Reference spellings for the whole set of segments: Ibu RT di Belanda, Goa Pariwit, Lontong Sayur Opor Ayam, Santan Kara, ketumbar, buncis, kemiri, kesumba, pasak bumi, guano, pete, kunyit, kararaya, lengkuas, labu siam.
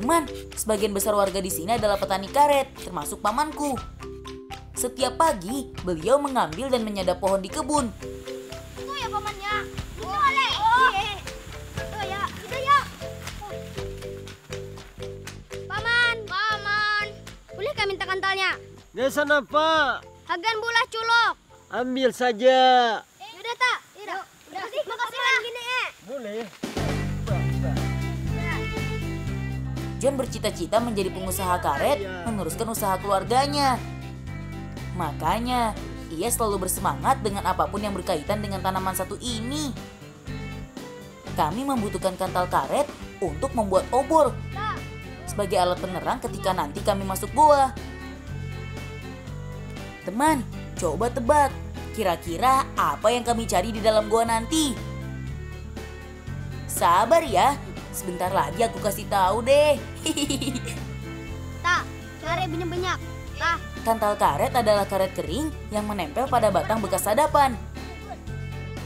Teman, sebagian besar warga di sini adalah petani karet, termasuk pamanku. Setiap pagi, beliau mengambil dan menyadap pohon di kebun. Itu ya pamannya. Itu oleh. Itu ya. Itu ya. Paman. Paman. Bolehkah minta kentalnya? Di sana, Pak. Hagan bulah culok. Ambil saja. Sudah tak? Tidak. Makasih. Makasih lah. Boleh. John bercita-cita menjadi pengusaha karet, meneruskan usaha keluarganya. Makanya, ia selalu bersemangat dengan apapun yang berkaitan dengan tanaman satu ini. Kami membutuhkan kantal karet untuk membuat obor sebagai alat penerang ketika nanti kami masuk goa. Teman, coba tebak. Kira-kira apa yang kami cari di dalam goa nanti? Sabar ya. Sebentar lagi aku kasih tahu deh. Tak, cari banyak-banyak. Tak. Kantal karet adalah karet kering yang menempel pada batang bekas sadapan.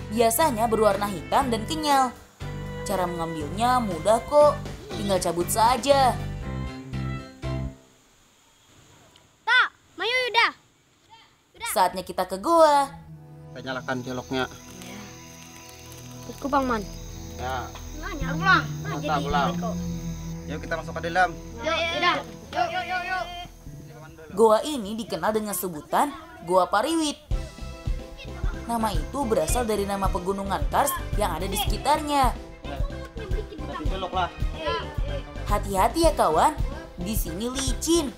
Biasanya berwarna hitam dan kenyal. Cara mengambilnya mudah kok, tinggal cabut saja. Tak, mayu udah. Saatnya kita ke goa. Kita nyalakan ciloknya. Ikut Bang Man. Ya. Yuk kita masuk ke dalam. Yuk. Goa ini dikenal dengan sebutan Goa Pariwit. Nama itu berasal dari nama pegunungan kars yang ada di sekitarnya. Hati-hati ya kawan, di sini licin.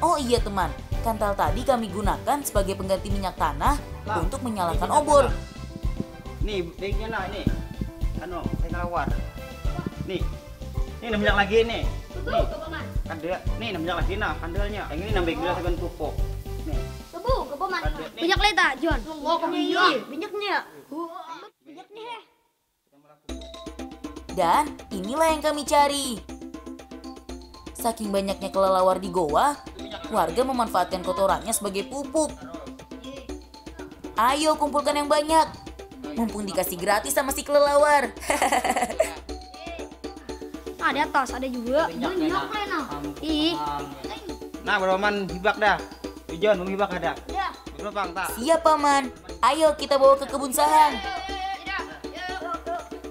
Oh iya teman, kantal tadi kami gunakan sebagai pengganti minyak tanah untuk menyalakan obor. Nih, baiknya lah ini. Ano, lawar. Nih. Ini nambah lagi nih. Nih. Kandel. Nih nambah lagi nah kandelnya. Yang ini nambah gula dengan pupuk. Nih. Sebu, kepaman. Banyak leta, John. Oh, iya, banyaknya. Banyaknya. Dan inilah yang kami cari. Saking banyaknya kelelawar di goa, warga memanfaatkan kotorannya sebagai pupuk. Ayo kumpulkan yang banyak. Mumpung dikasih gratis sama si kelelawar. Nah, ada atas, ada juga. Banyak Lena. Ih. Nah, Paman hibak dah. John, Bang hibak ada. Iya. Siap, Paman. Ayo kita bawa ke kebun sahang.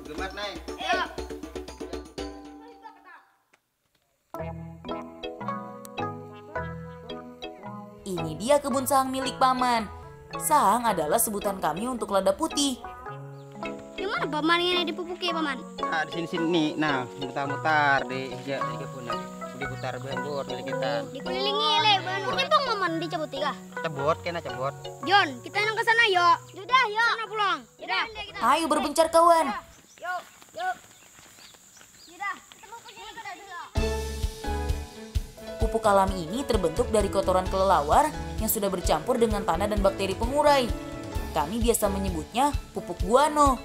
Gemat naik. Ini dia kebun sahang milik Paman. Sahang adalah sebutan kami untuk lada putih. Gimana Paman ini dipupuki Paman? Nah, di sini-sini. Nah, mutar-mutar di kebunnya. Diputar banjur milik kita. Dikelilingi le banjur. Untung Paman dicabut tiga. Cabut kena cabut. John, kita nang ke sana yuk. Sudah, yuk. Sana pulang. Sudah. Ayo berpencar kawan. Yuk, yuk. Sudah, kita mau pergi ke daerah. Pupuk alami ini terbentuk dari kotoran kelelawar yang sudah bercampur dengan tanah dan bakteri pengurai. Kami biasa menyebutnya pupuk guano.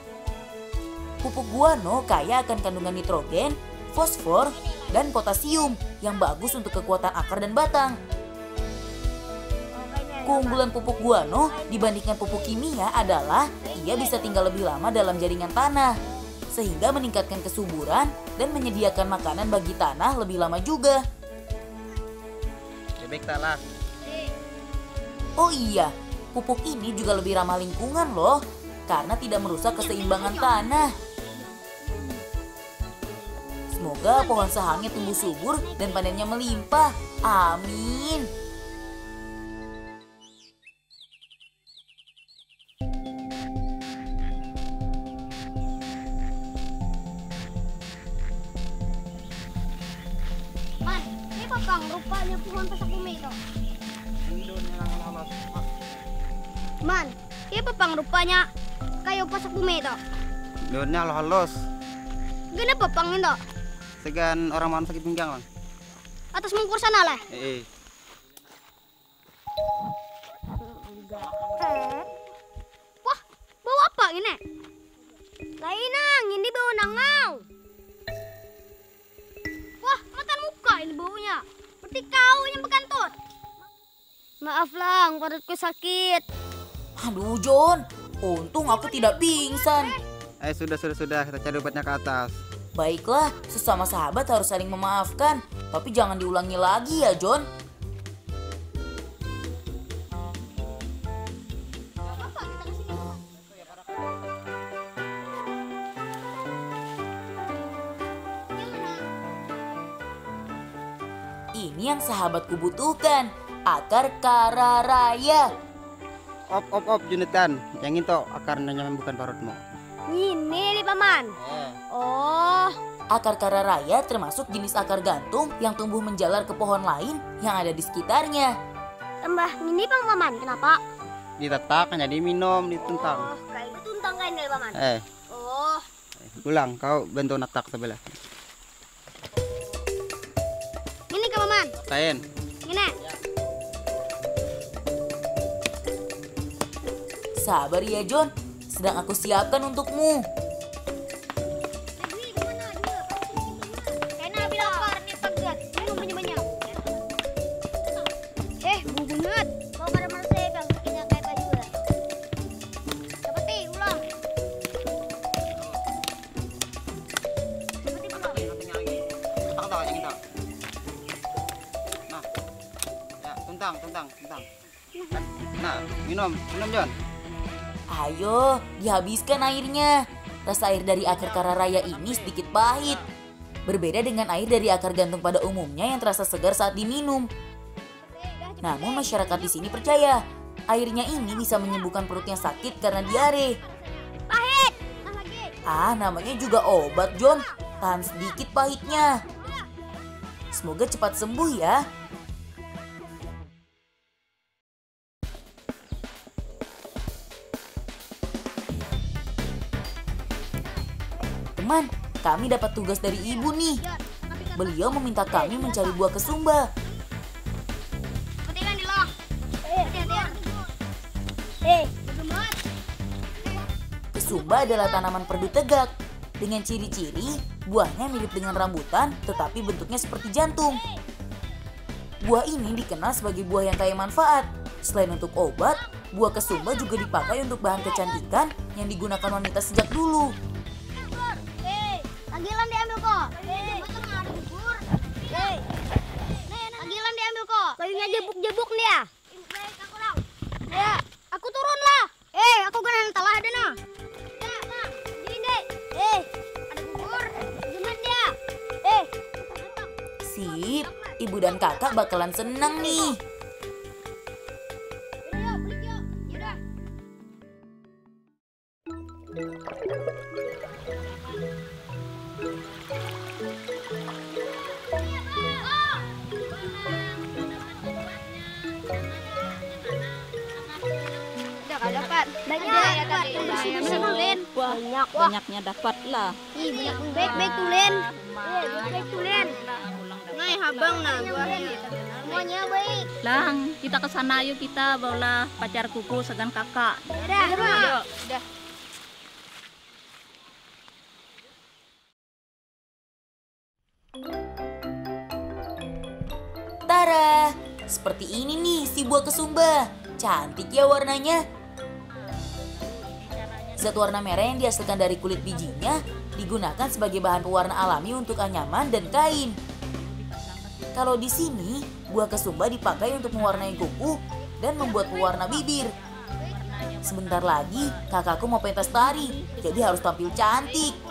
Pupuk guano kaya akan kandungan nitrogen, fosfor, dan potasium yang bagus untuk kekuatan akar dan batang. Keunggulan pupuk guano dibandingkan pupuk kimia adalah ia bisa tinggal lebih lama dalam jaringan tanah, sehingga meningkatkan kesuburan dan menyediakan makanan bagi tanah lebih lama juga. Baik salah. Oh iya, pupuk ini juga lebih ramah lingkungan loh, karena tidak merusak keseimbangan tanah. Semoga pohon sahangnya tumbuh subur dan panennya melimpah. Amin. Man, ini Bang rupanya pohon pasak bumi itu. Man, ini Bang rupanya kayu pasak bumi itu. Daunnya halus. Kenapa Bang itu? Segan orang makan sakit pinggang, Bang. Atas mungkur sana lah. Wah, bau apa ini? Lainang, ini bau nangau. Wah, mata muka ini baunya. Seperti kau yang berkantut. Maaf Lang, perutku sakit. Aduh John, untung aku tidak pingsan. Sudah, kita cari obatnya ke atas. Baiklah, sesama sahabat harus saling memaafkan. Tapi jangan diulangi lagi ya, John. Ini yang sahabatku butuhkan, akar kararaya. Op, Jonathan, yang itu akarnya bukan parutmu. Ini, Paman. Oh. Akar kararaya termasuk jenis akar gantung yang tumbuh menjalar ke pohon lain yang ada di sekitarnya. Tambah ini, Paman, kenapa? Ditetak, jadi minum, dituntang. Oh, kayak dituntang kan, Paman? Oh. Ulang, kau bantu netak sebelah. Paman. Kain. Gini. Sabar ya, John. Sedang aku siapkan untukmu. Tentang. Nah, minum, John. Ayo, dihabiskan airnya. Rasa air dari akar kararaya ini sedikit pahit. Berbeda dengan air dari akar gantung pada umumnya yang terasa segar saat diminum. Namun masyarakat di sini percaya, airnya ini bisa menyembuhkan perut yang sakit karena diare. Pahit! Namanya juga obat, John. Tahan sedikit pahitnya. Semoga cepat sembuh ya. Teman, kami dapat tugas dari ibu nih. Beliau meminta kami mencari buah kesumba. Kesumba adalah tanaman perdu tegak. Dengan ciri-ciri, buahnya mirip dengan rambutan tetapi bentuknya seperti jantung. Buah ini dikenal sebagai buah yang kaya manfaat. Selain untuk obat, buah kesumba juga dipakai untuk bahan kecantikan yang digunakan wanita sejak dulu. Agilan diambil kok. Agilan diambil kok. Kayunya jebuk-jebuk nih ya. Ya, aku turun lah. Aku kena telah ada nah. Ya, nah, gini ada gugur. Gimana dia? Sip, ibu dan kakak bakalan senang nih. Banyaknya dapat lah. Baik-baik tulen. Baik-baik tulen. Ngai habang nah buahnya. Semuanya baik. Lang, kita ke sana yuk, kita bawalah pacar kuku segan kakak. Udah. Tara, seperti ini nih si buah kesumba. Cantik ya warnanya. Zat warna merah yang dihasilkan dari kulit bijinya digunakan sebagai bahan pewarna alami untuk anyaman dan kain. Kalau di sini, buah kesumba dipakai untuk mewarnai kuku dan membuat pewarna bibir. Sebentar lagi, kakakku mau pentas tari, jadi harus tampil cantik.